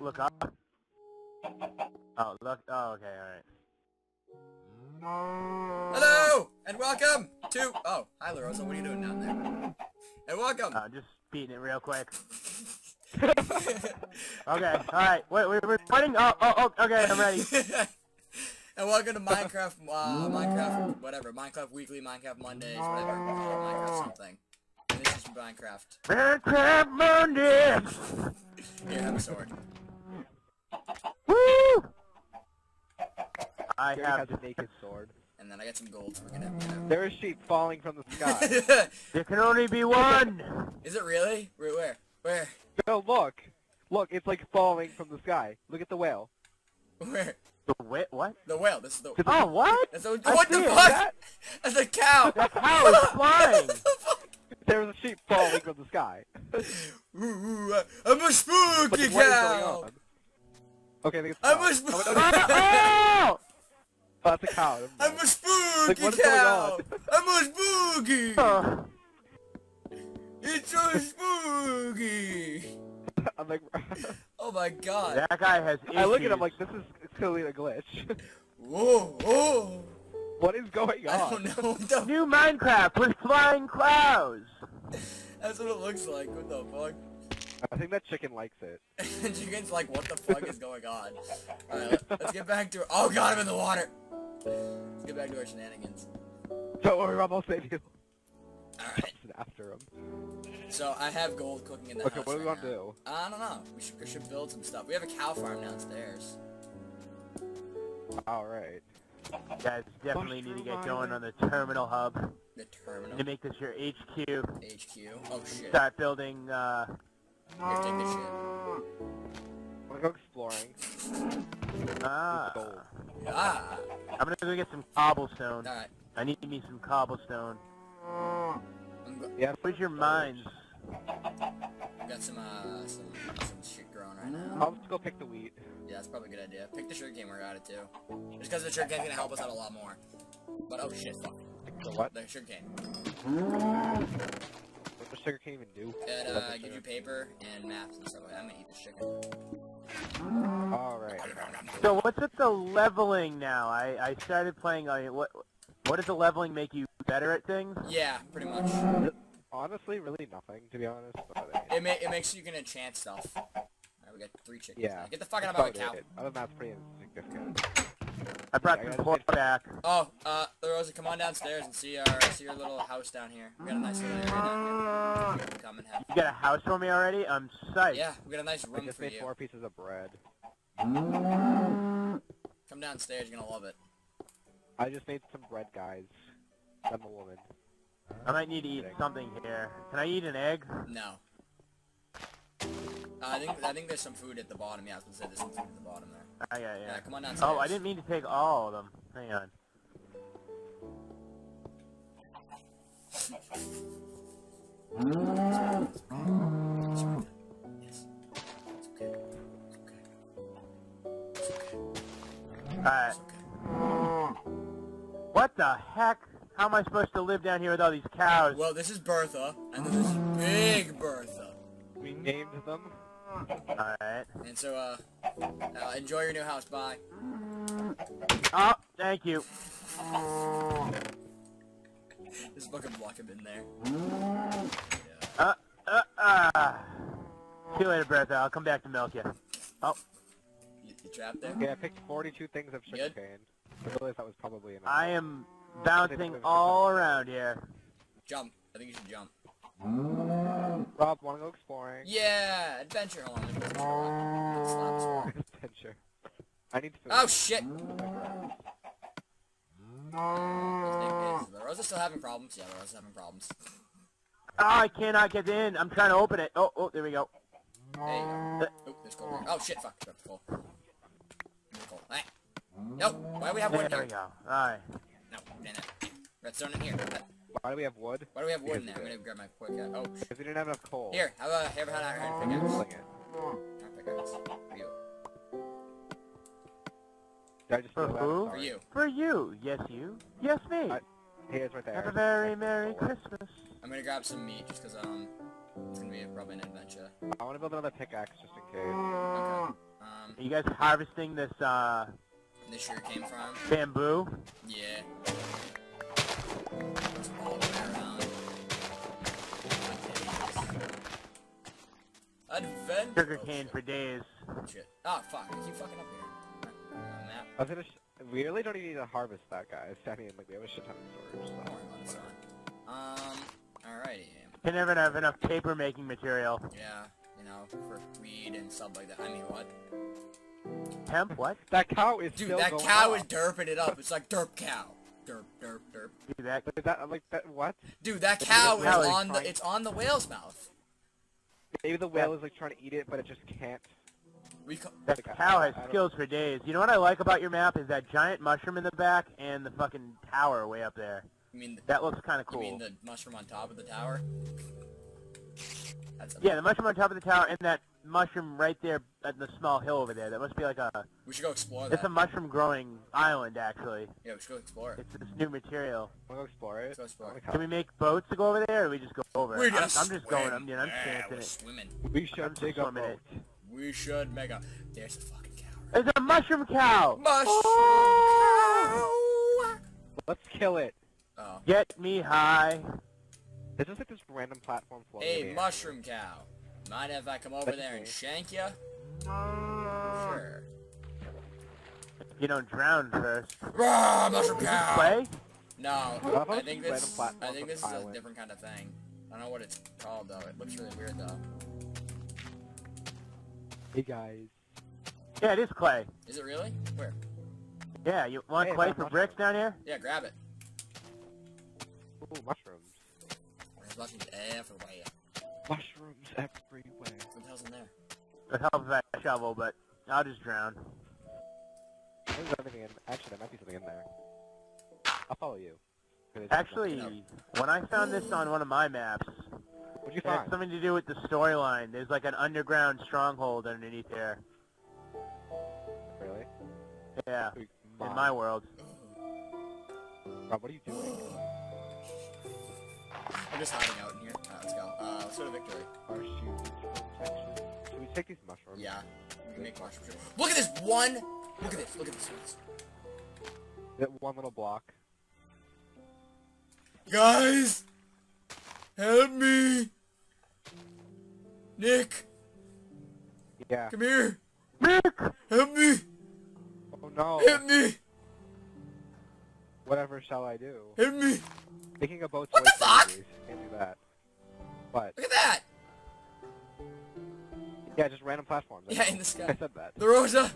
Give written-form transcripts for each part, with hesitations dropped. Look up. Oh, look. Oh, okay, alright. Hello! And welcome to... Oh, hi Larosa, what are you doing down there? And welcome! Just beating it real quick. Okay, alright. Wait, we're fighting? Oh, okay, I'm ready. And welcome to Minecraft, Minecraft, whatever, Minecraft Weekly, Minecraft Mondays, whatever, Minecraft something. And this is Minecraft. Minecraft Mondays! Here, have a sword. Woo! I have the naked sword. And then I got some gold, so we're gonna have, There is sheep falling from the sky. There can only be one! Is it really? Where? No, look! Look, it's like falling from the sky. Look at the whale. Where? The whale? What? The whale. This is the. Oh, what? That's the, what the fuck? That? That's a cow. That cow is flying. What the fuck? There was a sheep falling from the sky. Ooh, I'm a spooky cow. Okay, I think it's cow. I'm a spooky cow. Oh, that's a cow. I'm a spooky cow. I'm a spooky. It's so spooky. I'm like, oh my god. That guy has issues. I look at him like this is clearly a glitch. Whoa, whoa. What is going on? I don't know. What the new Minecraft with flying clouds. That's what it looks like. What the fuck? I think that chicken likes it. Chicken's like, what the fuck is going on? Alright, let's get back to... Oh god, I'm in the water. Let's get back to our shenanigans. Don't worry, Rob, I'll save you. Alright. After him. So I have gold cooking in the house. Okay, what do we want to do? I don't know. We should build some stuff. We have a cow farm downstairs. All right. Guys, definitely need to get going on the terminal hub. The terminal. To make this your HQ. HQ. Oh shit. Start building. Here, take this shit. I'm gonna go exploring. Ah. Yeah. I'm gonna go get some cobblestone. All right. I need me some cobblestone. Yeah, where's your mines? I've got some shit growing right now. I'll just go pick the wheat. Yeah, that's probably a good idea. Pick the sugar cane, we're out of too. Just because the sugar cane's gonna help us out a lot more. But oh shit, fuck. The what? The sugar cane. What does sugar cane even do? It gives you paper and maps and stuff like that. I'm gonna eat the sugar. Alright. So what's with the leveling now? I started playing, I mean, what does the leveling make you better at things? Yeah, pretty much. Honestly, really nothing, to be honest. But, it makes you can enchant stuff. Alright, we got 3 chickens. Yeah. Now. Get the fuck out of my cow. I think that's pretty insignificant. I brought some pork back. Oh, Rosa, come on downstairs and see your little house down here. We got a nice little area down here. Come and have you got a house for me already? I'm psyched. Yeah, we got a nice room for you. I just made 4 pieces of bread. Come downstairs, you're gonna love it. I just made some bread, guys. I'm a woman. I might need to eat something here. Can I eat an egg? No. I think there's some food at the bottom. Yeah, I was gonna say there's some food at the bottom there. Oh, yeah, yeah. Yeah, come on downstairs. Oh, I didn't mean to take all of them. Hang on. Yes. It's okay. It's okay. All right. What the heck? How am I supposed to live down here with all these cows? Well, this is Bertha, and then this is Big Bertha. We named them. Alright. And so, enjoy your new house, bye. Oh, thank you. Just fucking block him in there. Yeah. See you later, Bertha, I'll come back to milk you. Oh. You trapped there? Yeah, I picked 42 things of sugarcane. I realized that was probably enough. I am... bouncing all around here. Jump. I think you should jump. Rob, wanna go exploring? Yeah! Adventure! Hold on. Adventure. I need food. Oh shit! No. Larosa's still having problems. Yeah, Larosa's having problems. Oh, I cannot get in. I'm trying to open it. Oh, there we go. There you go. Oh, there's coal. Oh shit, fuck. That's coal. Alright. Nope. Why do we have wood here? There we go. Alright. No, damn it. Redstone in here. Why do we have wood? Why do we have wood in there? I'm gonna grab my quick hat. Oh. Because we didn't have enough coal. Here, have a iron pickaxe. Sling it. Iron pickaxe. For you. Did I just steal that? For you. For you. Yes, you. Yes, me. Hey, it's right there. Have a very Merry Christmas. I'm gonna grab some meat just because, it's gonna be probably an adventure. I wanna build another pickaxe just in case. Okay. Are you guys harvesting this, this sugar cane farm? Bamboo? Yeah. It's all the way around. Adventure. Sugar cane for days. Shit. Oh, fuck. I keep fucking up here. I was gonna we really don't even need to harvest that, guys. I mean, like, we have a shit ton of storage. So. Alrighty. You never have enough paper making material. Yeah, you know, for weed and stuff like that. I mean, what? Hemp, what? That cow is dude, still that cow is derping it up. It's like derp cow. Derp, derp, derp. Dude, that, like, that, what? Dude, that cow is on the, it's on the whale's mouth. Maybe the whale is, like, trying to eat it, but it just can't. That cow has skills for days. You know what I like about your map is that giant mushroom in the back and the fucking tower way up there. You mean the, that looks kind of cool. You mean the mushroom on top of the tower? That's yeah, the mushroom on top of the tower and that mushroom right there at the small hill over there. That must be like a... We should go explore that. It's a mushroom growing island, actually. Yeah, we should go explore it. It's this new material. We'll go explore it. Let's go explore it. Can we make boats to go over there or we just go over it? I'm just going. I'm chancing it. Swimming. We should dig up it. We should make a... There's a fucking cow. There's a mushroom cow! Mushroom cow! Let's kill it. Oh. Get me high. Is this like this random platform floating? Hey, mushroom cow. Mind if I come over there and shank ya? Sure. You don't drown first. Rawr, mushroom cow! Play? No, I think this is a different kind of thing. I don't know what it's called though. It looks really weird though. Hey guys. Yeah, it is clay. Is it really? Where? Yeah, you want clay for bricks down here? Yeah, grab it. Ooh, mushrooms. There's mushrooms everywhere. Mushrooms everywhere. What the hell's in there? It helps if I shovel, but I'll just drown. There's everything in. Actually, there might be something in there. I'll follow you. Actually, when I found this on one of my maps, what'd you find? It had something to do with the storyline. There's like an underground stronghold underneath there. Really? Yeah. In my world. Rob, what are you doing? I'm just hiding out in here. Let's go. Let's go to victory. Our shoes. Should we take these mushrooms? Yeah. We can make mushrooms. Look at this one! Look at this. Look at this. That one little block. Guys! Help me! Nick! Yeah. Come here! Nick! Help me! Oh no. Help me! Whatever shall I do? Help me! Making a boat's what the fuck? Can't do that. But look at that! Yeah, just random platforms. Yeah, in the sky. I said that. Larosa!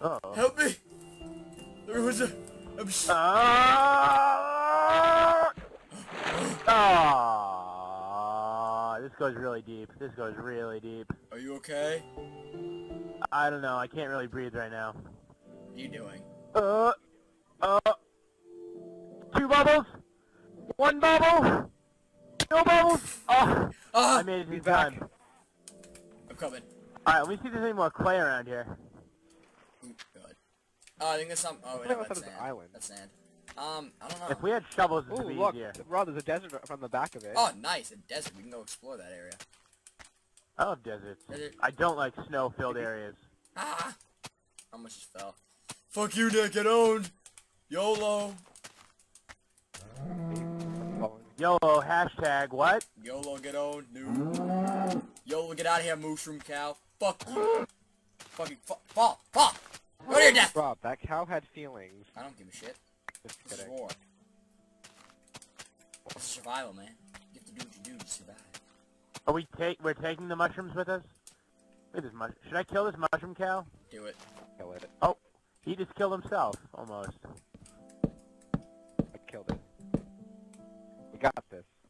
Help me! Larosa! I'm oh, this goes really deep. This goes really deep. Are you okay? I don't know. I can't really breathe right now. What are you doing? Two bubbles, one bubble, no bubbles. Oh, I made it in time. I'm coming. All right, let me see if there's any more clay around here. Good. Oh, I think there's some. Oh, wait, no, that's sand. Island. That's sand. I don't know. If we had shovels, this would be easier. Rob, there's a desert from the back of it. Oh, nice, a desert. We can go explore that area. I love deserts. Desert. I don't like snow-filled areas. Ah! Almost just fell. Fuck you, Nick. Get owned. YOLO. YOLO, hashtag what? YOLO, get old, noob. YOLO, get out of here, mushroom cow. Fuck you. Fucking fall, fall. Go to your death. Rob, that cow had feelings. I don't give a shit. This is war. It's survival, man. You have to do what you do to survive. Are we we're taking the mushrooms with us? Look at this mushroom. Should I kill this mushroom cow? Do it. Kill it. Oh, he just killed himself, almost. I killed it. Got this. Another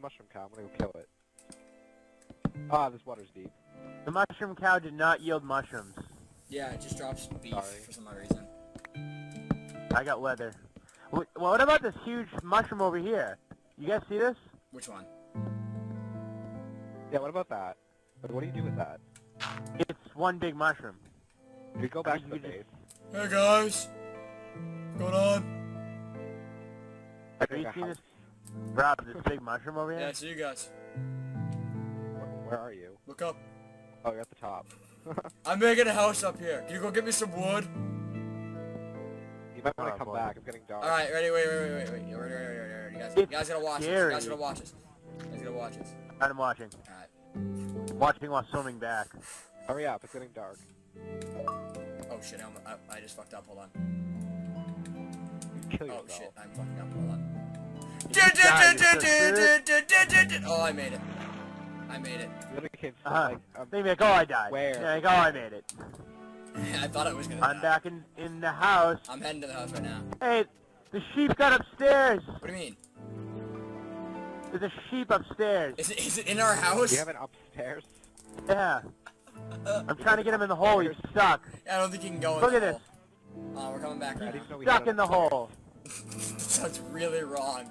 mushroom cow. I'm gonna go kill it. Ah, this water's deep. The mushroom cow did not yield mushrooms. Yeah, it just drops beef for some odd reason. I got leather. Well, what about this huge mushroom over here? You guys see this? Which one? Yeah, what about that? What do you do with that? It's one big mushroom. You go back to the base. Hey guys! Going on? Have you seen this? Rob, this big mushroom over here? Yeah, I see you guys. Where are you? Look up. Oh, you're at the top. I'm making a house up here. Can you go get me some wood? You might want to come back. I'm getting dark. Alright, ready? Wait. You guys gotta watch us. You guys gotta watch us. I'm watching. Alright. Watching while swimming back. Hurry up. It's getting dark. Oh shit, I just fucked up. Hold on. Kill yourself. Oh shit, I'm fucking up. Hold on. Oh, I made it. I made it. There you go, I made it. I thought I was gonna die. I'm back in the house. I'm heading to the house right now. Hey, the sheep got upstairs. What do you mean? There's a sheep upstairs. Is it in our house? You have it upstairs? Yeah. I'm trying to get him in the hole, you suck. I don't think he can go in the hole. Look at this. We're coming back right now. He's stuck in the hole. Sounds really wrong.